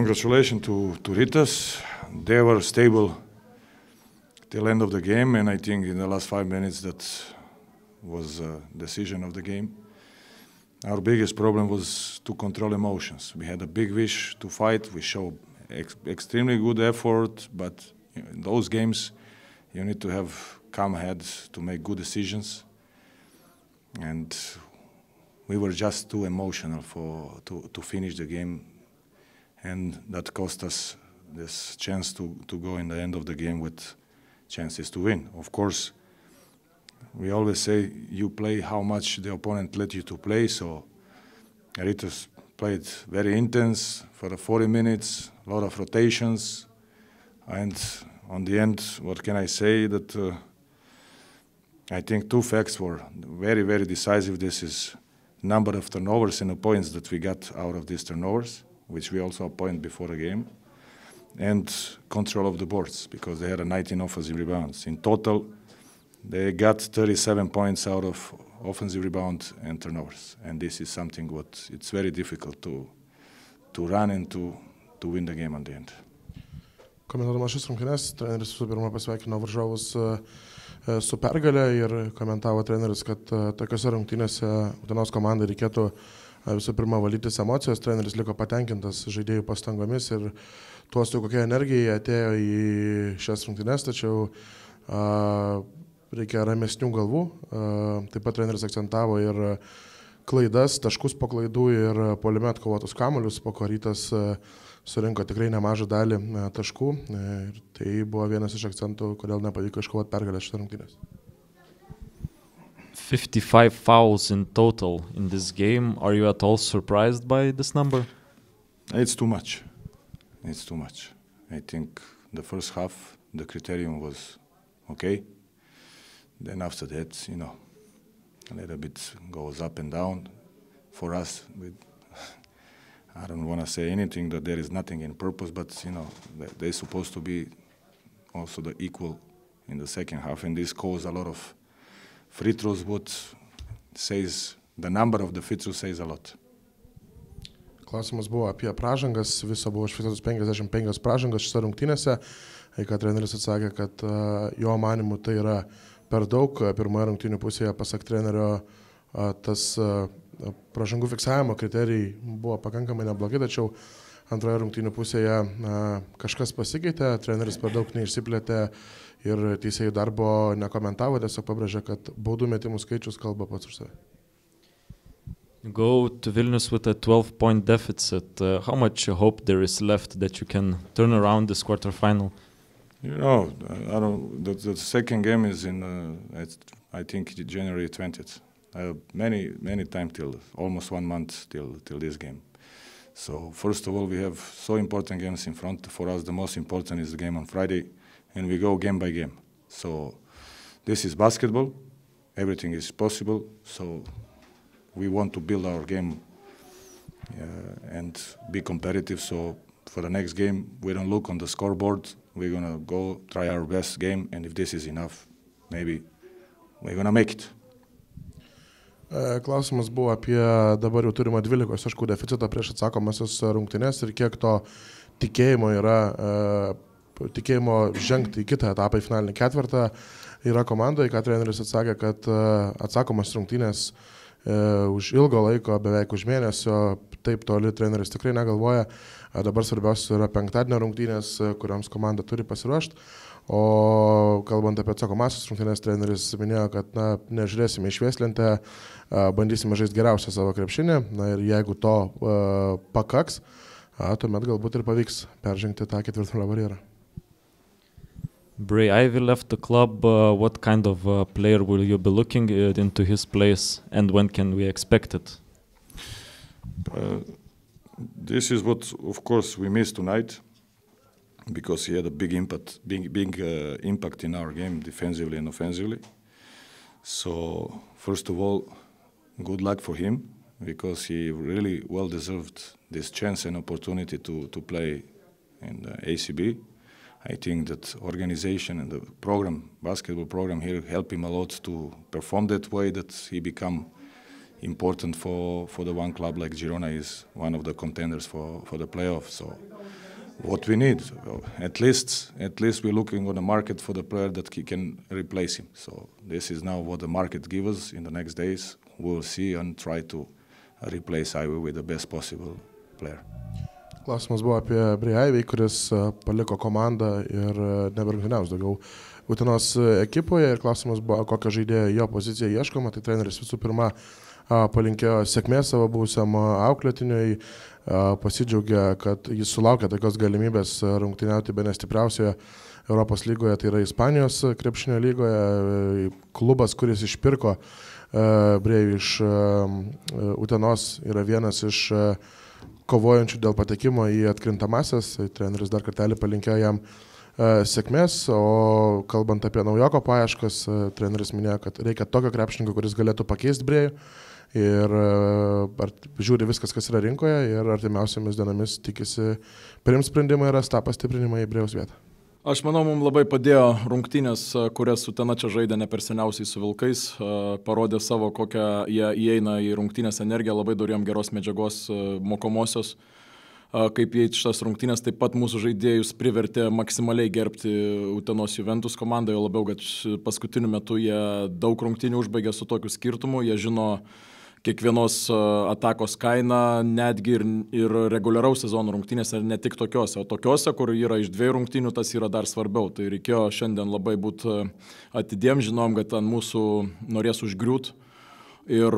congratulations to Rytas. They were stable till end of the game, and I think in the last 5 minutes that was a decision of the game. Our biggest problem was to control emotions. We had a big wish to fight. We showed extremely good effort, but in those games you need to have calm heads to make good decisions. And we were just too emotional to finish the game, and that cost us this chance to go in the end of the game with chances to win. Of course, we always say you play how much the opponent let you to play, so Rytas played very intense for the 40 minutes, a lot of rotations, and on the end, what can I say, that I think two facts were very, very decisive. This is number of turnovers and the points that we got out of these turnovers, which we also appointed before the game, and control of the boards, because they had a 19 offensive rebounds. In total, they got 37 points out of offensive rebound and turnovers, and this is something what it's very difficult to run and to win the game on the end. Komentuodamas šis rungtynes, treneris visų pirma pasveikino varžovus su pergalė ir komentavo treneris, kad tokiose rungtynėse Utenos komandai reikėtų visų pirma valytis emocijos. Treneris liko patenkintas žaidėjų pastangomis ir tuos, kokia energija atėjo į šias rungtynes, tačiau reikia ramesnių galvų. Taip pat treneris akcentavo ir klaidas, taškus po klaidų ir puolime atkovotus kamuolius, po ko Rytas surinko tikrai nemažą dalį taškų. Ir tai buvo vienas iš akcentų, kodėl nepavyko iškovoti pergalę šitą rungtynės. 55 fouls in total in this game. Are you at all surprised by this number? It's too much. It's too much. I think the first half the criterion was okay. Then after that, you know, a little bit goes up and down. For us, I don't want to say anything, that there is nothing in purpose, but you know, they're supposed to be also the equal in the second half, and this caused a lot of free throws, what says, the number of the free throws says a lot. Klausimas buvo apie pražangas, viso buvo užfiksuotos 55 pražangas šitose rungtynėse, kad treneris atsakė, kad jo manimu tai yra per daug. Pirmoje rungtynių pusėje, pasak trenerio, tas pražangų fiksavimo kriterijai buvo pakankamai neblogi, tačiau antroje rungtynių pusėje kažkas pasikeitė, treneris per daug neišsiplėtė ir teisėjų darbo nekomentavo, tiesiog pabrėžė, kad baudų metimų skaičius kalba pats už save. Go to Vilnius with a 12-point deficit. How much hope there is left that you can turn around this quarterfinal? You know, I don't, the second game is in, I think, January 20th. Many time till almost 1 month till this game. So first of all, we have so important games in front. For us, the most important is the game on Friday, and we go game by game. So this is basketball. Everything is possible. So we want to build our game and be competitive. So for the next game, we don't look on the scoreboard. We're gonna go try our best game, and if this is enough, maybe we're gonna make it. Klausimas buvo apie dabar jau turimą 12 taškų deficitą prieš atsakomasias rungtynes ir kiek to tikėjimo yra, tikėjimo žengti į kitą etapą, į finalinį ketvirtą, yra komandoje. Ką treneris atsakė, kad atsakomas rungtynės už ilgo laiko, beveik už mėnesio, taip toli treneris tikrai negalvoja. Dabar svarbiausia yra penktadienio rungtynės, kuriams komanda turi pasiruošti. O kalbant apie atsakomąsias rungtynes, treneris minėjo, kad nežiūrėsime išvėslintę, bandysime žaisti geriausią savo krepšinį, ir jeigu to pakaks, tuomet galbūt ir pavyks peržengti tą ketvirtfinalio barjerą. Bray Ivy left the club. What kind of player will you be looking into his place, and when can we expect it? This is what, of course, we missed tonight, because he had a big impact, big impact in our game, defensively and offensively. So first of all, good luck for him, because he really well deserved this chance and opportunity to play in the ACB. I think that organization and the program, basketball program here, help him a lot to perform that way, that he become important for the one club like Girona is one of the contenders for the playoffs. So what we need. At least we're looking on the market for the player that can replace him. So this is now what the market gives us. In the next days, we'll see and try to replace Aivį with the best possible player. Klausimas buvo apie Aivį, kuris paliko komandą ir neberungtyniaus daugiau Utenos ekipoje. Ir klausimas buvo, kokią žaidėją jo poziciją ieškoma. Tai treneris visų pirma palinkėjo sėkmės savo buvusiam auklėtiniui, pasidžiaugė, kad jis sulaukė tokios galimybės rungtyniauti bene stipriausioje Europos lygoje, tai yra Ispanijos krepšinio lygoje. Klubas, kuris išpirko Brėjų iš Utenos, yra vienas iš kovojančių dėl patekimo į atkrintamąsias. Treneris dar kartelį palinkėjo jam sėkmės, o kalbant apie naujoko paieškas, treneris minėjo, kad reikia tokio krepšininko, kuris galėtų pakeisti Brėjų. Ir žiūri viskas, kas yra rinkoje, ir artimiausiamis dienomis tikisi priims sprendimą ir ras tą pastiprinimą į Brėjaus vietą. Aš manau, mums labai padėjo rungtynės, kurias Utena čia žaidė ne per seniausiai su Vilkais, parodė savo, kokią jie įeina į rungtynės energiją, labai dorėjom geros medžiagos mokomosios, kaip jie šitas rungtynės, taip pat mūsų žaidėjus privertė maksimaliai gerbti Utenos Juventus komandą, jo labiau, kad paskutiniu metu jie daug rungtynių užbaigė su tokiu skirtumu, jie žino kiekvienos atakos kaina, netgi ir reguliaraus sezono rungtynėse, ne tik tokiose, o tokiose, kur yra iš dviejų rungtynių, tas yra dar svarbiau. Tai reikėjo šiandien labai būti atidėm, žinom, kad ant mūsų norės užgriūt ir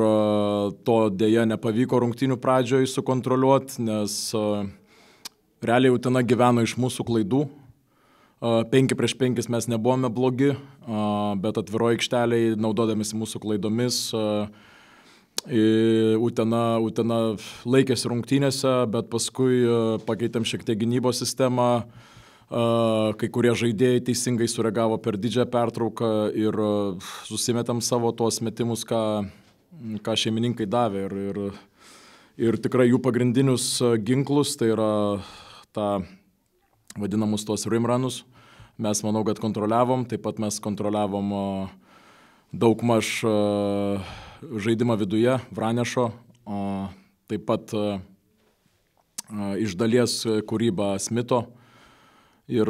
to dėja nepavyko rungtynių pradžioje sukontroliuoti, nes realiai Utena gyveno iš mūsų klaidų. 5 prieš 5 mes nebuvome blogi, bet atviroje aikštelėje, naudodamėsi mūsų klaidomis, Utena laikėsi rungtynėse, bet paskui pakeitėm šiek tiek gynybos sistemą, kai kurie žaidėjai teisingai sureagavo per didžią pertrauką ir susimetėm savo tuos metimus, ką šeimininkai davė. Ir tikrai jų pagrindinius ginklus, tai yra vadinamus tuos rimranus, mes manau, kad kontroliavom, taip pat mes kontroliavom daugmaž žaidimą viduje, Vranešo, taip pat iš dalies kūrybą Smito. Ir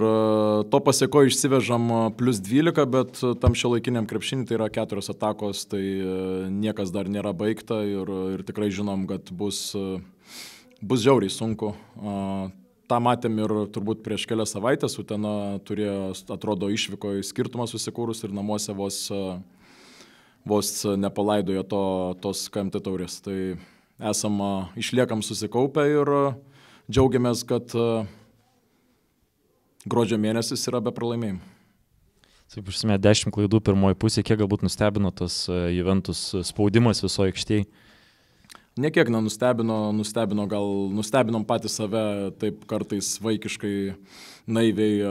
to pasiekoje išsivežam +12, bet tam šiuolaikiniam krepšiniui tai yra 4 atakos, tai niekas dar nėra baigta ir tikrai žinom, kad bus žiauriai sunku. Ta matėm ir turbūt prieš kelias savaitės, Utena turėjo, atrodo, išvyko į skirtumą susikūrus ir namuose vos nepalaidojo tos KMT taurės. Tai išliekam susikaupę ir džiaugiamės, kad gruodžio mėnesis yra be pralaimėjimų. Taip, užsimė 10 klaidų pirmoji pusė, kiek galbūt nustebino tas Juventus spaudimas viso aikštėje? Niekiek nenustebino, gal nustebinom patys save, taip kartais vaikiškai naiviai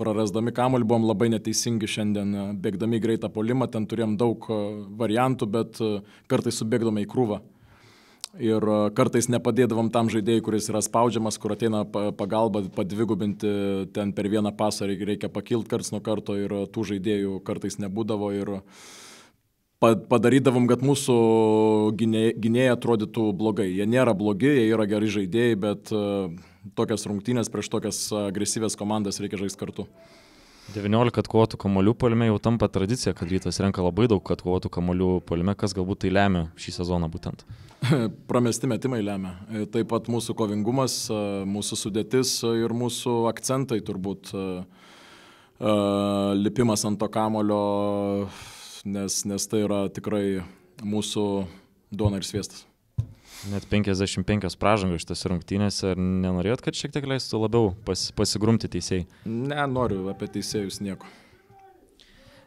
prarasdami kamuolį, buvom labai neteisingi šiandien, bėgdami greitą puolimą, ten turėjom daug variantų, bet kartais subėgdome į krūvą. Ir kartais nepadėdavom tam žaidėjui, kuris yra spaudžiamas, kur ateina pagalba padvigubinti, ten per vieną pasą reikia pakilti karts nuo karto ir tų žaidėjų kartais nebūdavo. Ir padarydavom, kad mūsų gynėjai atrodytų blogai. Jie nėra blogi, jie yra geri žaidėjai, bet tokias rungtynės prieš tokias agresyvės komandas reikia žaisti kartu. 19 atkovotų kamuolių puolime jau tampa tradicija, kad Rytas renka labai daug atkovotų kamuolių puolime, kas galbūt tai lemia šį sezoną būtent. Pramesti metimai lemia. Taip pat mūsų kovingumas, mūsų sudėtis ir mūsų akcentai turbūt lipimas ant to kamuolio. Nes tai yra tikrai mūsų duona ir sviestas. Net 55 pražangos šitas rungtynėse, ar nenorėjot, kad šiek tiek leistų labiau pasigrumti teisėjai? Ne, noriu apie teisėjus nieko.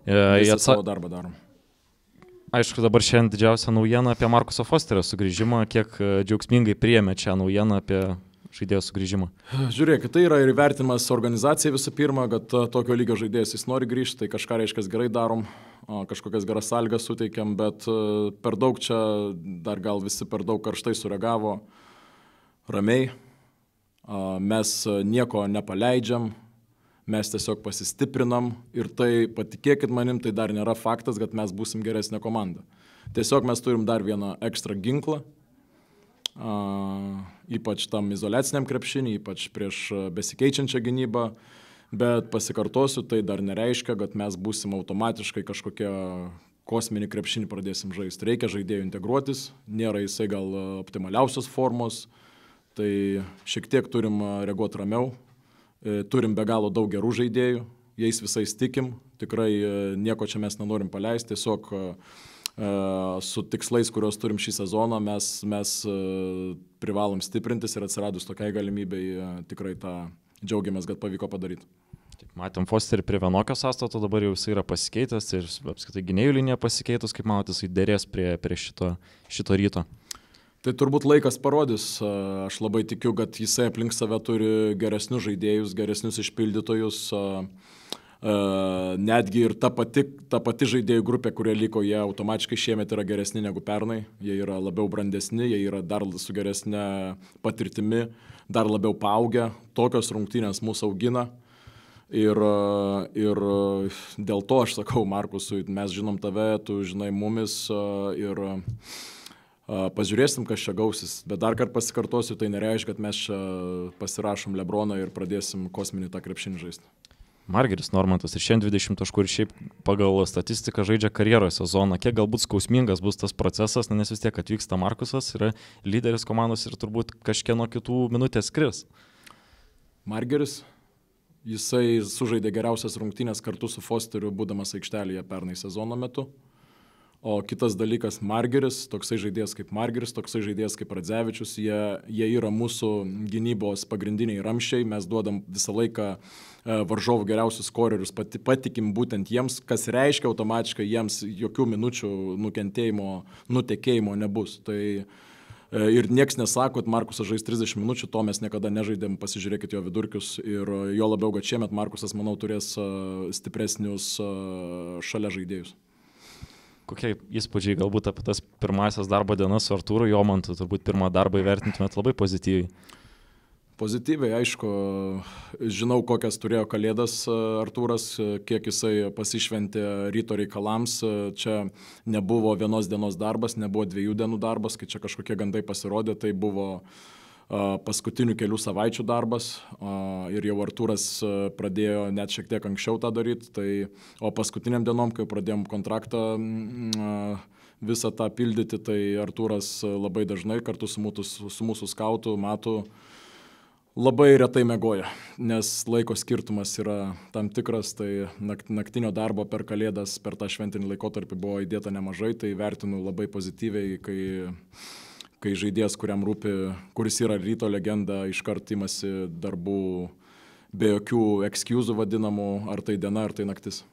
Jis savo darbą darom. Aišku, dabar šiandien didžiausia naujiena apie Markuso Fosterio sugrįžimą, kiek džiaugsmingai priėmė čia naujieną apie žaidėjo sugrįžimą. Žiūrėk, tai yra ir vertinimas organizacijai visų pirma, kad tokio lygio žaidėjas jis nori grįžti, tai kažką reiškia gerai darom, kažkokias geras sąlygas suteikiam, bet per daug čia dar gal visi per daug karštai sureagavo, ramiai, mes nieko nepaleidžiam, mes tiesiog pasistiprinam ir tai, patikėkit manim, tai dar nėra faktas, kad mes būsim geresnė komanda. Tiesiog mes turim dar vieną ekstra ginklą. ypač tam izoliaciniam krepšinį, ypač prieš besikeičiančią gynybą, bet pasikartosiu, tai dar nereiškia, kad mes būsim automatiškai kažkokie kosminį krepšinį pradėsim žaisti. Reikia žaidėjų integruotis, nėra jisai gal optimaliausios formos, tai šiek tiek turim reaguoti ramiau, turim be galo daug gerų žaidėjų, jais visais tikim, tikrai nieko čia mes nenorim paleisti, tiesiog su tikslais, kuriuos turim šį sezoną, mes privalom stiprintis ir atsiradus tokiai galimybei tikrai tą džiaugiamės, kad pavyko padaryti. Matėm Fosterį prie vienokio sąstato, dabar jau jis yra pasikeitęs ir apskritai gynėjų linija pasikeitus, kaip manote, jis derės prie šito ryto. Tai turbūt laikas parodys, aš labai tikiu, kad jisai aplink save turi geresnius žaidėjus, geresnius išpildytojus, netgi ir ta pati žaidėjų grupė, kurie liko, jie automatiškai šiemet yra geresni negu pernai, jie yra labiau brandesni, jie yra dar su geresne patirtimi, dar labiau paaugę, tokios rungtynės mūsų augina. Ir dėl to aš sakau Markusui, mes žinom tave, tu žinai mumis ir pažiūrėsim, kas čia gausis. Bet dar kartą pasikartosiu, tai nereiškia, kad mes čia pasirašom Lebroną ir pradėsim kosminį tą krepšinį žaisti. Margeris Normantas ir šiandien 20 taškų ir šiaip pagal statistiką žaidžia karjeros sezoną. Kiek galbūt skausmingas bus tas procesas, nes vis tiek atvyksta Markusas, yra lyderis komandos ir turbūt kažkieno kitų minutės kris. Margeris, jisai sužaidė geriausias rungtynės kartu su Fosteriu, būdamas aikštelėje pernai sezono metu. O kitas dalykas Margeris, toksai žaidėjas kaip Radzevičius, jie yra mūsų gynybos pagrindiniai ramščiai, mes duodam visą laiką varžovų geriausius skorerius, patikim būtent jiems, kas reiškia automatiškai, jiems jokių minučių nutekėjimo nebus. Tai ir nieks nesako, kad Markusas žais 30 minučių, to mes niekada nežaidėm, pasižiūrėkit jo vidurkius ir jo labiau, kad šiemet Markusas, manau, turės stipresnius šalia žaidėjus. Kokie įspūdžiai galbūt apie tas pirmąsias darbo dienas su Artūru Jomantu, turbūt pirmą darbą įvertintumėt labai pozityviai? Pozityviai, aišku, žinau, kokias turėjo kalėdas Artūras, kiek jisai pasišventė ryto reikalams, čia nebuvo vienos dienos darbas, nebuvo 2 dienų darbas, kai čia kažkokie gandai pasirodė, tai buvo paskutinių kelių savaičių darbas ir jau Artūras pradėjo net šiek tiek anksčiau tą daryti, tai, o paskutiniam dienom, kai pradėjom kontraktą visą tą pildyti, tai Artūras labai dažnai kartu su mūsų skautu, matu, labai retai miegoja, nes laiko skirtumas yra tam tikras, tai naktinio darbo per kalėdas, per tą šventinį laikotarpį buvo įdėta nemažai, tai vertinu labai pozityviai, kai žaidėjas, kuriam rūpi, kuris yra ryto legenda, iškart imasi darbų be jokių excuse vadinamų, ar tai diena, ar tai naktis.